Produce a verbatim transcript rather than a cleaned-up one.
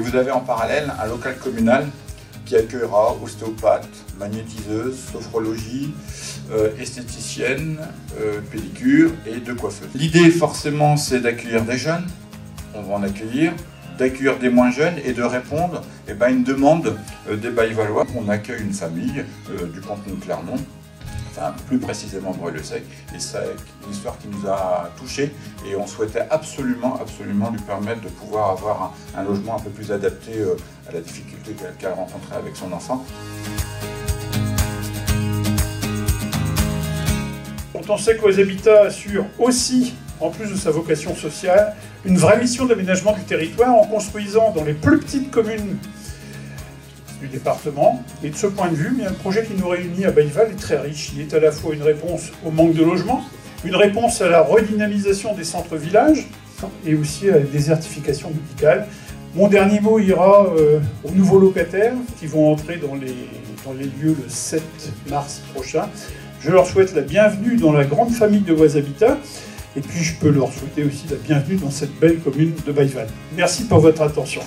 vous avez en parallèle un local communal qui accueillera ostéopathe, magnétiseuse, sophrologie, euh, esthéticienne, euh, pédicure et deux coiffeuses. L'idée forcément c'est d'accueillir des jeunes, on va en accueillir, d'accueillir des moins jeunes et de répondre eh ben, à une demande euh, des Baillévalois. On accueille une famille euh, du canton de Clermont, enfin plus précisément Brueil-le-Sec, et c'est une histoire qui nous a touchés et on souhaitait absolument, absolument lui permettre de pouvoir avoir un, un logement un peu plus adapté euh, à la difficulté qu'elle rencontrait avec son enfant. Quand on sait qu'Oise Habitat assure aussi, en plus de sa vocation sociale, une vraie mission d'aménagement du territoire en construisant dans les plus petites communes du département. Et de ce point de vue, le projet qui nous réunit à Bailleval est très riche. Il est à la fois une réponse au manque de logement, une réponse à la redynamisation des centres-villages et aussi à la désertification médicale. Mon dernier mot ira euh, aux nouveaux locataires qui vont entrer dans les, dans les lieux le sept mars prochain. Je leur souhaite la bienvenue dans la grande famille de Oise Habitat. Et puis je peux leur souhaiter aussi la bienvenue dans cette belle commune de Bailleval. Merci pour votre attention.